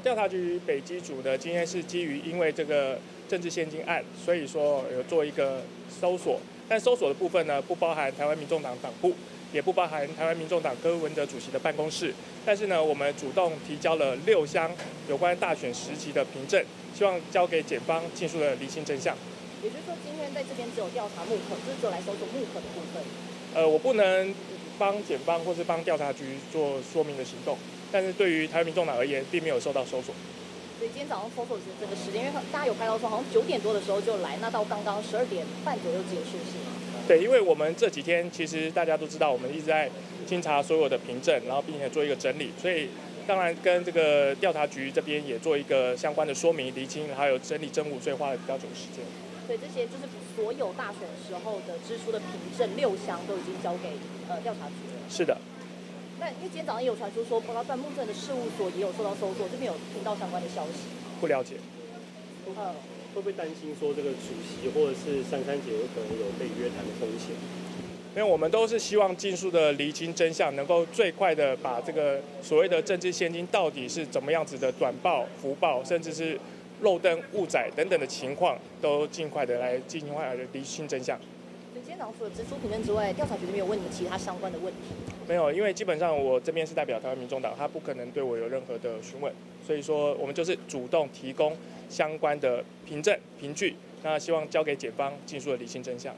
调查局北基组的今天是基于因为这个政治现金案，所以说有做一个搜索，但搜索的部分呢，不包含台湾民众党党部，也不包含台湾民众党柯文哲主席的办公室。但是呢，我们主动提交了6箱有关大选时期的凭证，希望交给检方尽速的厘清真相。也就是说，今天在这边只有调查木刻，就是只有来搜索木刻的部分。我不能帮检方或是帮调查局做说明的行动。 但是对于台湾民众党而言，并没有受到搜索。所以今天早上搜索是这个时间，因为大家有看到说，好像9点多的时候就来，那到刚刚12点半左右结束，是吗？对，因为我们这几天其实大家都知道，我们一直在清查所有的凭证，然后并且做一个整理，所以当然跟这个调查局这边也做一个相关的说明、厘清，还有整理证物，所以花了比较久的时间。对，这些就是所有大选时候的支出的凭证6箱都已经交给调查局了。是的。 那因为今天早上也有传出说，包括办公室的事务所也有受到搜索，这边有听到相关的消息。不了解。会不会担心说这个主席或者是珊姐有可能有被约谈的风险？因为我们都是希望尽速的厘清真相，能够最快的把这个所谓的政治现金到底是怎么样子的短报、福报，甚至是漏登、误载等等的情况，都尽快的厘清真相。 今天早上除了支出凭证之外，调查局这边有问你其他相关的问题？没有，因为基本上我这边是代表台湾民众党，他不可能对我有任何的询问，所以说我们就是主动提供相关的凭证、凭据，那希望交给检方尽速的理清真相。